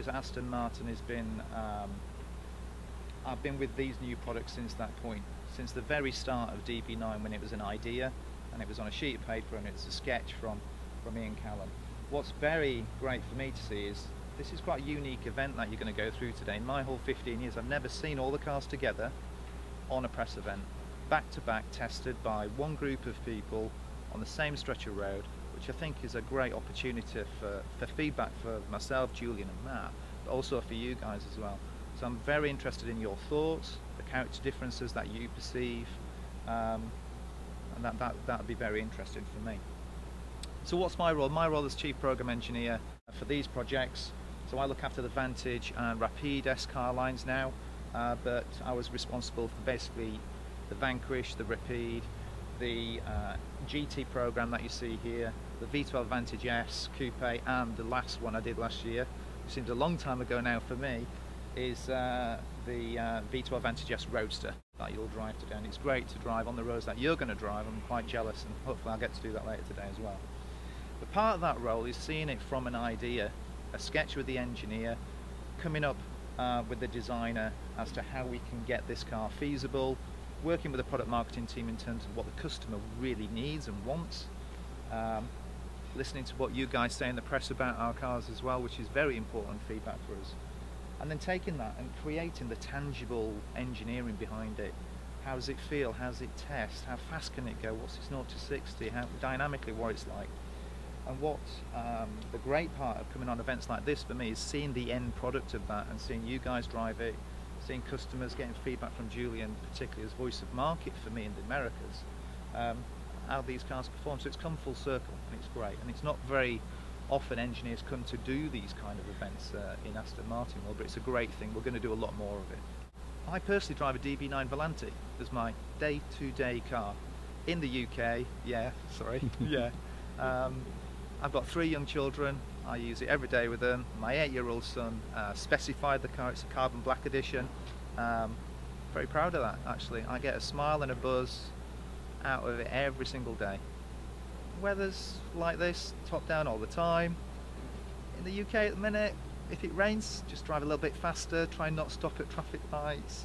years at Aston Martin has been, I've been with these new products since that point, since the very start of DB9 when it was an idea and it was on a sheet of paper and it's a sketch from Ian Callum. What's very great for me to see is this is quite a unique event that you're going to go through today. In my whole 15 years I've never seen all the cars together on a press event, back to back, tested by one group of people on the same stretch of road, which I think is a great opportunity for feedback for myself, Julian and Matt, but also for you guys as well. So I'm very interested in your thoughts, the character differences that you perceive, and that would be very interesting for me. So what's my role? My role is Chief Program Engineer for these projects. So I look after the Vantage and Rapide S car lines now, but I was responsible for basically the Vanquish, the Rapide, the GT program that you see here, the V12 Vantage S Coupe, and the last one I did last year, which seems a long time ago now for me, is the V12 Vantage S Roadster that you'll drive today. And it's great to drive on the roads that you're going to drive. I'm quite jealous, and hopefully I'll get to do that later today as well. But part of that role is seeing it from an idea, a sketch with the engineer, coming up with the designer as to how we can get this car feasible, working with the product marketing team in terms of what the customer really needs and wants, listening to what you guys say in the press about our cars as well, which is very important feedback for us. And then taking that and creating the tangible engineering behind it. How does it feel? How does it test? How fast can it go? What's its 0 to 60? How dynamically, what it's like. And what the great part of coming on events like this for me is seeing the end product of that and seeing you guys drive it, seeing customers, getting feedback from Julian, particularly as voice of market for me in the Americas, how these cars perform. So it's come full circle and it's great. And it's not very often engineers come to do these kind of events in Aston Martin world, but it's a great thing. We're going to do a lot more of it. I personally drive a DB9 Volante as my day-to-day car in the UK. Yeah, sorry. Yeah. I've got 3 young children. I use it every day with them. My 8-year-old son specified the car. It's a carbon black edition. Very proud of that, actually. I get a smile and a buzz out of it every single day. Weather's like this, top down all the time. In the UK at the minute, if it rains, just drive a little bit faster. Try and not stop at traffic lights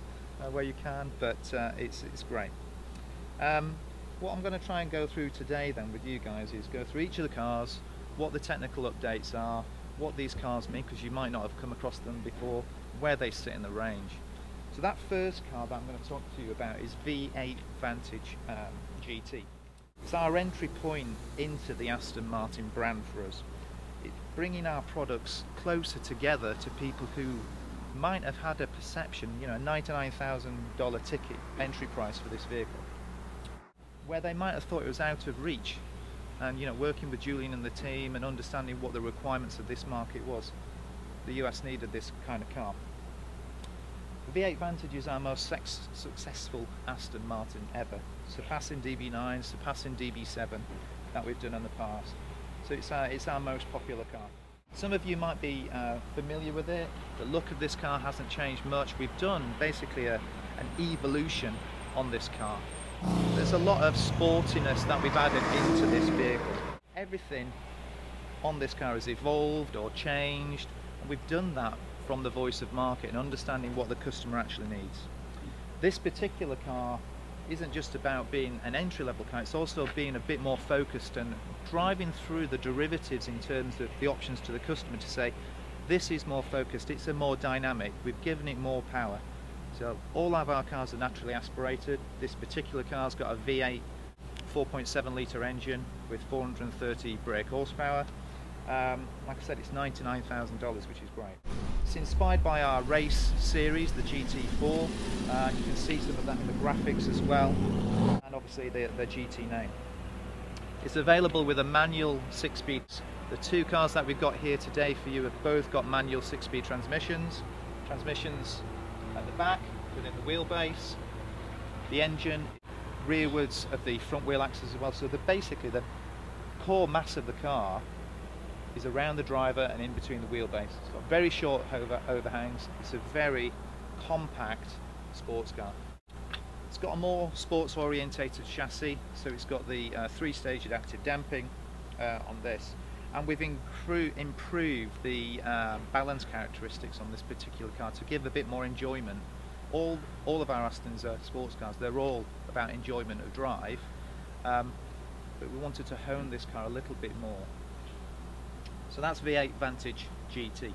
where you can, but it's great. What I'm going to try and go through today then with you guys is go through each of the cars, what the technical updates are, what these cars mean, because you might not have come across them before, where they sit in the range. So that first car that I'm going to talk to you about is V8 Vantage GT. It's our entry point into the Aston Martin brand for us. It's bringing our products closer together to people who might have had a perception, you know, a $99,000 ticket entry price for this vehicle, where they might have thought it was out of reach. And you know, working with Julian and the team and understanding what the requirements of this market was, the US needed this kind of car. The V8 Vantage is our most successful Aston Martin ever, surpassing DB9, surpassing DB7 that we've done in the past. So it's our most popular car. Some of you might be familiar with it. The look of this car hasn't changed much. We've done basically an evolution on this car. There's a lot of sportiness that we've added into this vehicle. Everything on this car has evolved or changed, and we've done that from the voice of market and understanding what the customer actually needs. This particular car isn't just about being an entry-level car, it's also being a bit more focused and driving through the derivatives in terms of the options to the customer to say, this is more focused, it's a more dynamic, we've given it more power. So all of our cars are naturally aspirated. This particular car's got a V8 4.7 litre engine with 430 brake horsepower. Like I said, it's $99,000, which is great. It's inspired by our race series, the GT4. You can see some of that in the graphics as well, and obviously the GT name. It's available with a manual 6-speed. The 2 cars that we've got here today for you have both got manual 6-speed transmissions. Transmissions at the back, within the wheelbase, the engine, rearwards of the front wheel axis as well. So basically the core mass of the car is around the driver and in between the wheelbase. It's got very short overhangs. It's a very compact sports car. It's got a more sports orientated chassis, so it's got the 3-stage adaptive damping on this. and we've improved the balance characteristics on this particular car to give a bit more enjoyment. All of our Astons are sports cars, they're all about enjoyment of drive, but we wanted to hone this car a little bit more. So that's V8 Vantage GT.